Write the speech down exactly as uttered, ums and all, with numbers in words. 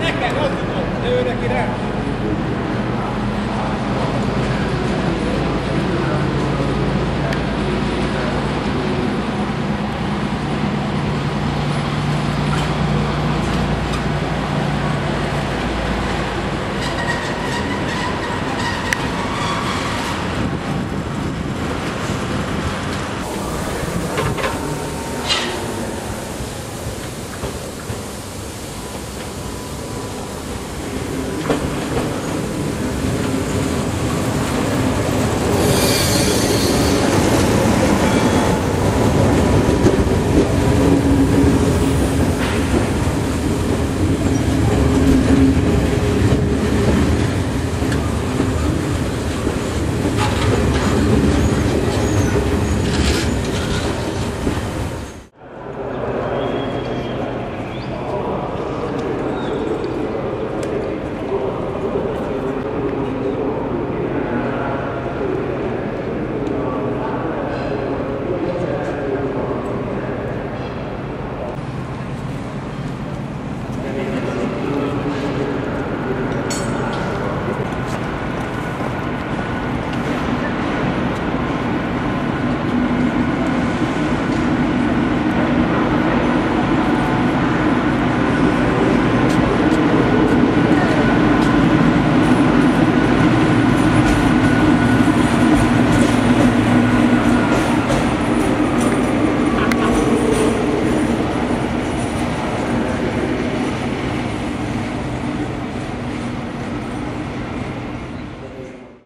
Nekem, az jutott, de őre ki nem.